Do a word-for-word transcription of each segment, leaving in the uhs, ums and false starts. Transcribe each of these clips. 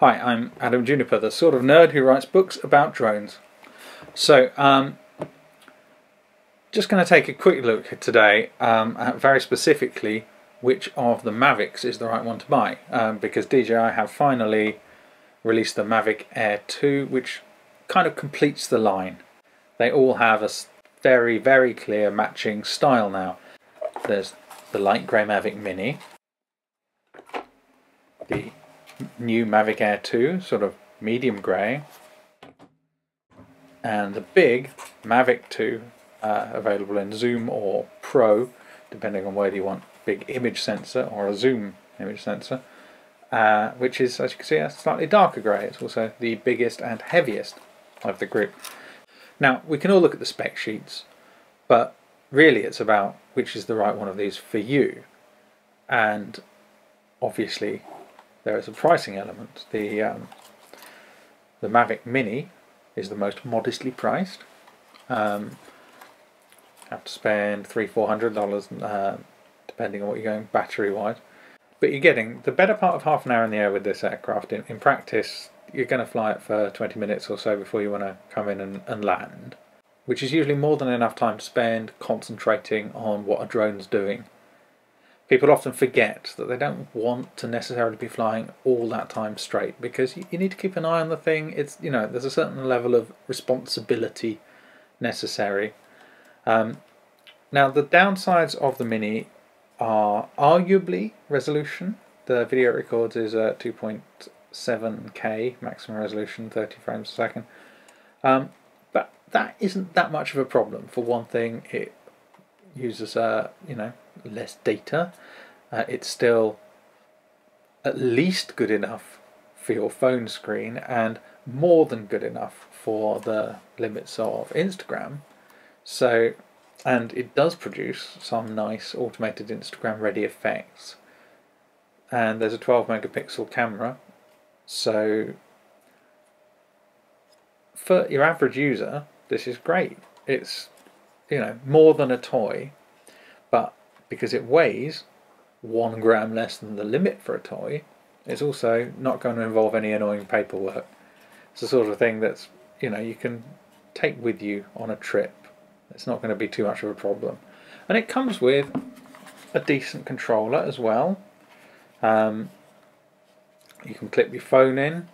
Hi, I'm Adam Juniper, the sort of nerd who writes books about drones. So, um, just going to take a quick look today um, at very specifically which of the Mavics is the right one to buy, um, because D J I have finally released the Mavic Air two, which kind of completes the line. They all have a very, very clear matching style now. There's the light grey Mavic Mini, the new Mavic Air two, sort of medium grey, and the big Mavic two, uh, available in Zoom or Pro, depending on whether you want big image sensor or a Zoom image sensor, uh, which is, as you can see, a slightly darker grey. It's also the biggest and heaviest of the group. Now, we can all look at the spec sheets, but really it's about which is the right one of these for you. And obviously there is a pricing element. The um, the Mavic Mini is the most modestly priced. Um, have to spend three, four hundred dollars, uh, depending on what you're going battery-wise. But you're getting the better part of half an hour in the air with this aircraft. In, in practice, you're going to fly it for twenty minutes or so before you want to come in and, and land, which is usually more than enough time to spend concentrating on what a drone's doing. People often forget that they don't want to necessarily be flying all that time straight, because you need to keep an eye on the thing. It's, you know, there's a certain level of responsibility necessary. Um, now the downsides of the Mini are arguably resolution. The video it records is a two point seven K maximum resolution, thirty frames a second. Um, but that isn't that much of a problem. For one thing, it uses uh, you know, less data. Uh, it's still at least good enough for your phone screen and more than good enough for the limits of Instagram. So, and it does produce some nice automated Instagram ready effects. And there's a twelve megapixel camera. So for your average user, this is great. It's, you know, more than a toy, but because it weighs one gram less than the limit for a toy, it's also not going to involve any annoying paperwork. It's the sort of thing that's, you know, you can take with you on a trip. It's not going to be too much of a problem. And it comes with a decent controller as well. Um, you can clip your phone in.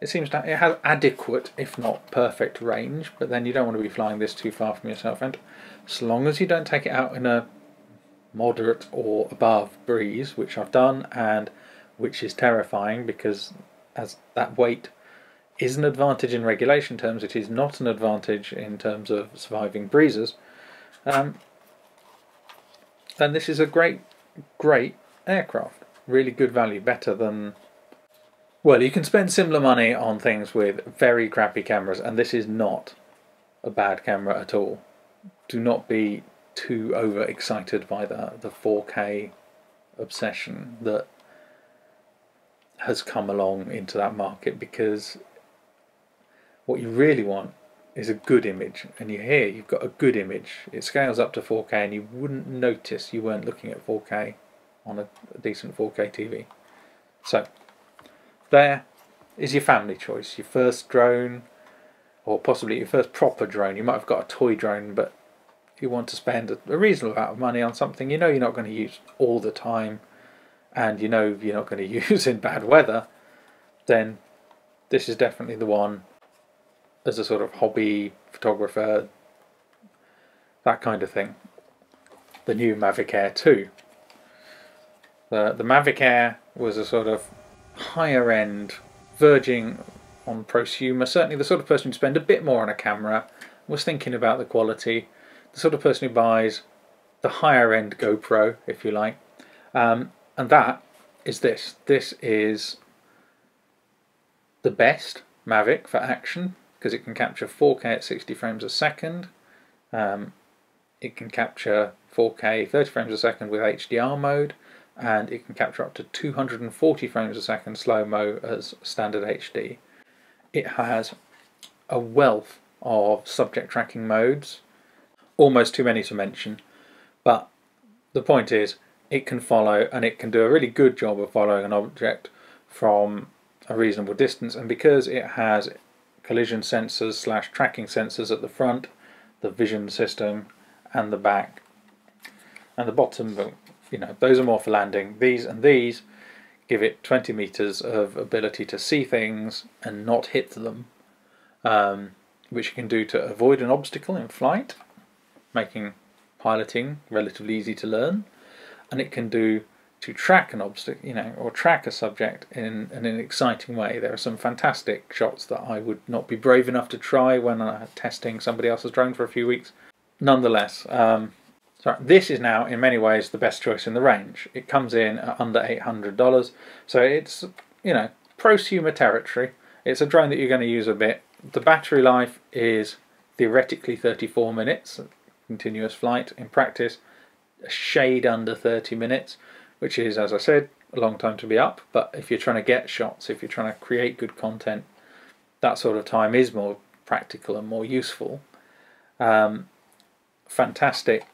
It seems that it has adequate, if not perfect, range, but then you don't want to be flying this too far from yourself, and as long as you don't take it out in a moderate or above breeze, which I've done, and which is terrifying, because as that weight is an advantage in regulation terms, it is not an advantage in terms of surviving breezes, um, then this is a great, great aircraft. Really good value, better than... Well, you can spend similar money on things with very crappy cameras, and this is not a bad camera at all. Do not be too overexcited by the, the four K obsession that has come along into that market, because what you really want is a good image, and you hear you've got a good image. It scales up to four K and you wouldn't notice you weren't looking at four K on a, a decent four K T V. So there is your family choice, your first drone, or possibly your first proper drone. You might have got a toy drone, but if you want to spend a reasonable amount of money on something you know you're not going to use all the time, and you know you're not going to use in bad weather, then this is definitely the one as a sort of hobby photographer, that kind of thing. The new Mavic Air two. The, the Mavic Air was a sort of higher end, verging on prosumer, certainly the sort of person who'd spend a bit more on a camera, was thinking about the quality, the sort of person who buys the higher end GoPro, if you like, um, and that is this. This is the best Mavic for action, because it can capture four K at sixty frames a second, um, it can capture four K thirty frames a second with H D R mode, and it can capture up to two hundred forty frames a second slow-mo as standard H D. It has a wealth of subject tracking modes, almost too many to mention, but the point is it can follow, and it can do a really good job of following an object from a reasonable distance, and because it has collision sensors slash tracking sensors at the front, the vision system, and the back and the bottom, but you know, those are more for landing. These and these give it twenty meters of ability to see things and not hit them, um, which you can do to avoid an obstacle in flight, making piloting relatively easy to learn, and it can do to track an obstacle, you know, or track a subject in, in an exciting way. There are some fantastic shots that I would not be brave enough to try when I'm testing somebody else's drone for a few weeks. Nonetheless, um, so this is now in many ways the best choice in the range. It comes in at under eight hundred dollars, so it's, you know, prosumer territory. It's a drone that you're going to use a bit. The battery life is theoretically thirty-four minutes, continuous flight. In practice, a shade under thirty minutes, which is, as I said, a long time to be up. But if you're trying to get shots, if you're trying to create good content, that sort of time is more practical and more useful. Um, fantastic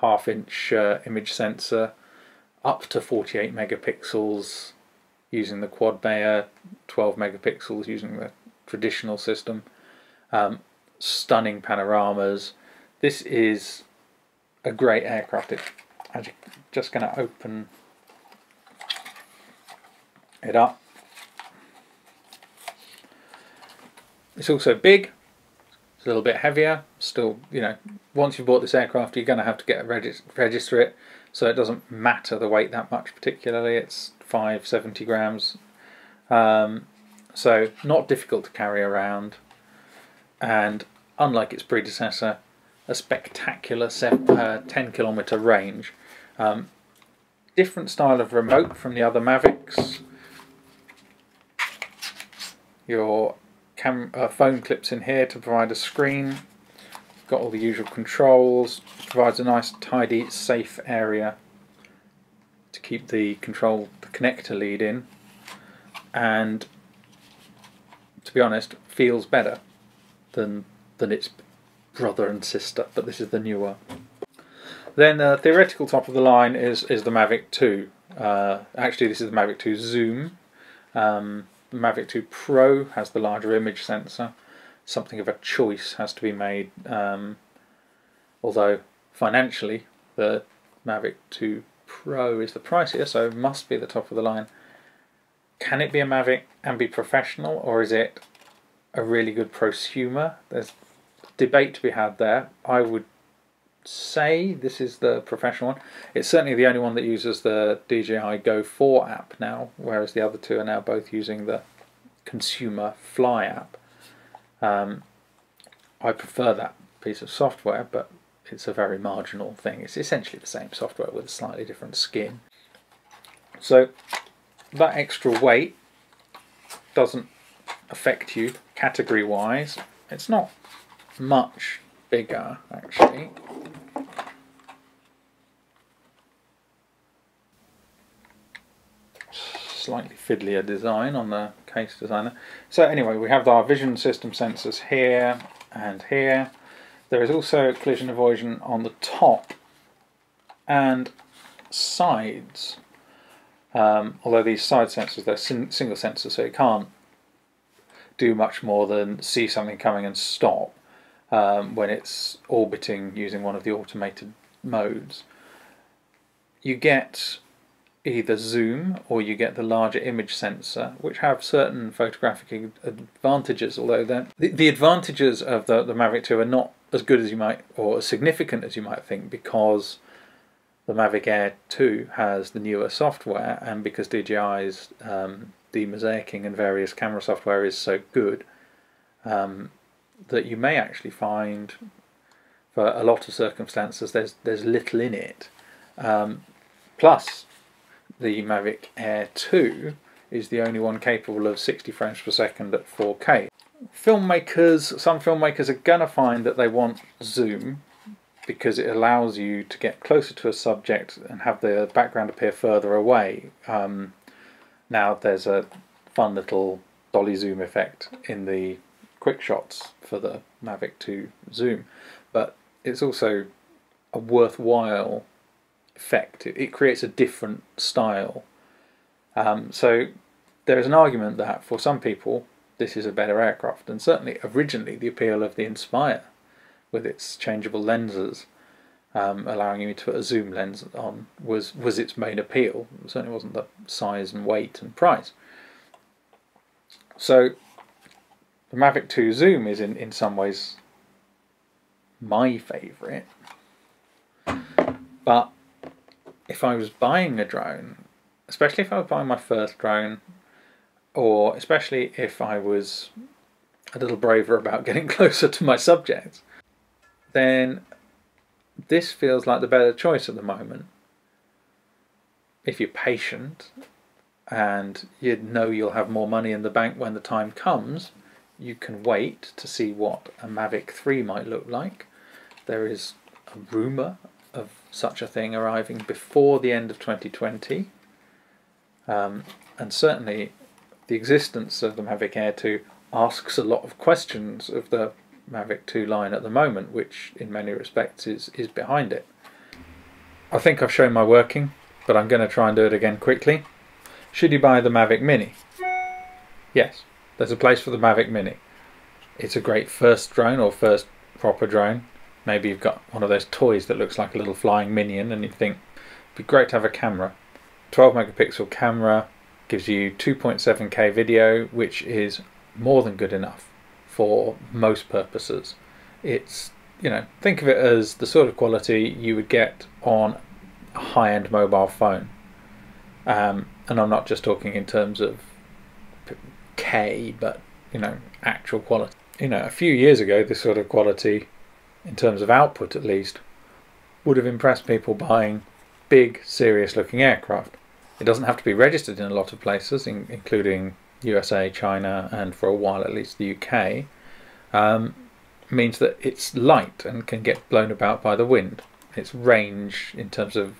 half-inch uh, image sensor, up to forty-eight megapixels using the quad Bayer, twelve megapixels using the traditional system. Um, stunning panoramas. This is a great aircraft. It, I'm just going to open it up. It's also big. It's a little bit heavier. Still, you know, once you've bought this aircraft, you're going to have to get reg register it. So it doesn't matter the weight that much, particularly. It's five hundred seventy grams. Um, so not difficult to carry around. And unlike its predecessor, a spectacular ten kilometer range. Um, different style of remote from the other Mavics. Your cam uh, phone clips in here to provide a screen. Got all the usual controls. Provides a nice, tidy, safe area to keep the control, the connector lead in. And to be honest, feels better than than its brother and sister. But this is the newer. Then the uh, theoretical top of the line is, is the Mavic two. Uh, actually, this is the Mavic two Zoom. Um, the Mavic two Pro has the larger image sensor. Something of a choice has to be made. Um, although, financially, the Mavic two Pro is the pricier, so it must be the top of the line. Can it be a Mavic and be professional, or is it a really good prosumer? There's debate to be had there. I would say this is the professional one. It's certainly the only one that uses the D J I Go four app now, whereas the other two are now both using the consumer Fly app. Um, I prefer that piece of software, but it's a very marginal thing. It's essentially the same software with a slightly different skin. So that extra weight doesn't affect you category-wise. It's not much bigger, actually. Slightly fiddlier design on the case designer. So anyway, we have our vision system sensors here and here. There is also collision avoidance on the top and sides. Um, although these side sensors, they're sin single sensors, so it can't do much more than see something coming and stop. Um, when it's orbiting using one of the automated modes, you get either zoom or you get the larger image sensor, which have certain photographic advantages, although the, the advantages of the, the Mavic two are not as good as you might, or as significant as you might think, because the Mavic Air two has the newer software, and because DJI's um, demosaicing and various camera software is so good, um, that you may actually find, for a lot of circumstances, there's there's little in it. Um, plus, the Mavic Air two is the only one capable of sixty frames per second at four K. Filmmakers, some filmmakers are gonna find that they want zoom because it allows you to get closer to a subject and have the background appear further away. Um, now there's a fun little dolly zoom effect in the quick shots for the Mavic two Zoom, but it's also a worthwhile effect. It, it creates a different style. Um, so there is an argument that for some people this is a better aircraft, and certainly originally the appeal of the Inspire with its changeable lenses, um, allowing you to put a zoom lens on, was, was its main appeal. It certainly wasn't the size and weight and price. So the Mavic two Zoom is in, in some ways my favourite, but if I was buying a drone, especially if I was buying my first drone, or especially if I was a little braver about getting closer to my subjects, then this feels like the better choice at the moment. If you're patient and you know you'll have more money in the bank when the time comes, you can wait to see what a Mavic three might look like. There is a rumour of such a thing arriving before the end of twenty twenty, um, and certainly the existence of the Mavic Air two asks a lot of questions of the Mavic two line at the moment, which in many respects is, is behind it. I think I've shown my working, but I'm going to try and do it again quickly. Should you buy the Mavic Mini? Yes, there's a place for the Mavic Mini. It's a great first drone, or first proper drone. Maybe you've got one of those toys that looks like a little flying minion and you think it'd be great to have a camera. twelve megapixel camera gives you two point seven K video, which is more than good enough for most purposes. It's, you know, think of it as the sort of quality you would get on a high-end mobile phone. Um, and I'm not just talking in terms of K, but, you know, actual quality. You know, a few years ago, this sort of quality, in terms of output at least, would have impressed people buying big, serious-looking aircraft. It doesn't have to be registered in a lot of places, in, including U S A, China, and for a while at least the U K. Um, means that it's light and can get blown about by the wind. Its range, in terms of,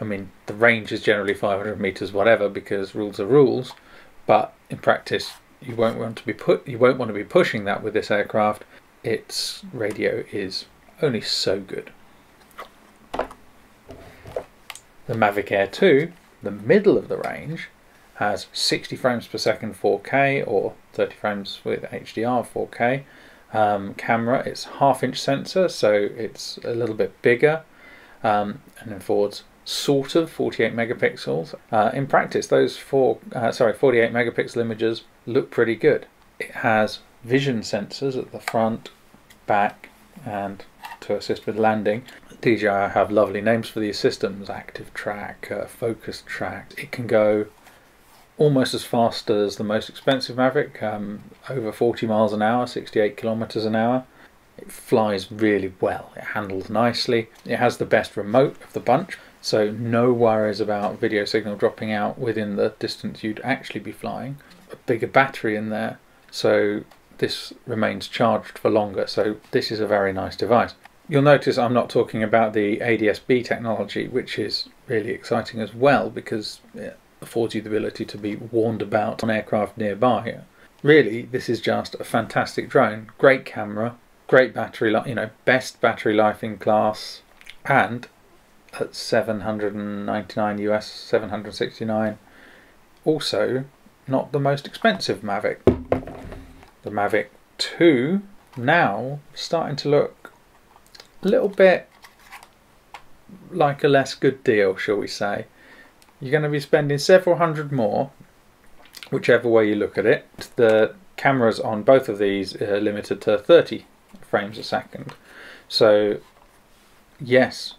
I mean, the range is generally five hundred meters, whatever, because rules are rules. But in practice, you won't want to be put, you won't want to be pushing that with this aircraft. Its radio is only so good. The Mavic Air two, the middle of the range, has sixty frames per second four K, or thirty frames with H D R four K um, camera. It's half inch sensor, so it's a little bit bigger, um, and affords sort of forty-eight megapixels. Uh, in practice, those four, uh, sorry, forty-eight megapixel images look pretty good. It has vision sensors at the front, back, and to assist with landing. D J I have lovely names for these systems: active track, uh, focus track. It can go almost as fast as the most expensive Mavic, um, over forty miles an hour, sixty-eight kilometers an hour. It flies really well, it handles nicely, it has the best remote of the bunch, so no worries about video signal dropping out within the distance you'd actually be flying. A bigger battery in there, so this remains charged for longer, so this is a very nice device. You'll notice I'm not talking about the A D S B technology, which is really exciting as well, because it affords you the ability to be warned about on aircraft nearby. Really, this is just a fantastic drone. Great camera, great battery life, you know, best battery life in class, and at seven hundred ninety-nine US, seven hundred sixty-nine, also not the most expensive Mavic. The Mavic two now starting to look a little bit like a less good deal, shall we say. You're going to be spending several hundred more, whichever way you look at it. The cameras on both of these are limited to thirty frames a second. So yes,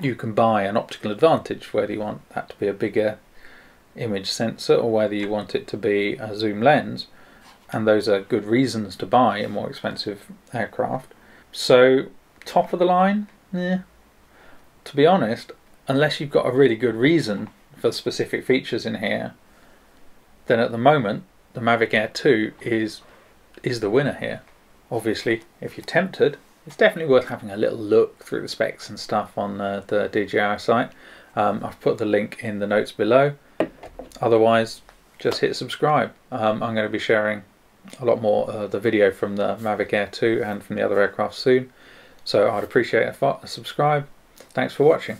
you can buy an optical advantage, whether you want that to be a bigger image sensor or whether you want it to be a zoom lens. And those are good reasons to buy a more expensive aircraft. So top of the line, yeah. To be honest, unless you've got a really good reason for specific features in here, then at the moment the Mavic Air two is is the winner here. Obviously, if you're tempted, it's definitely worth having a little look through the specs and stuff on the, the D J I site. Um, I've put the link in the notes below. Otherwise, just hit subscribe. Um, I'm going to be sharing a lot more uh, the video from the Mavic Air two and from the other aircraft soon, so I'd appreciate a, a subscribe. Thanks for watching.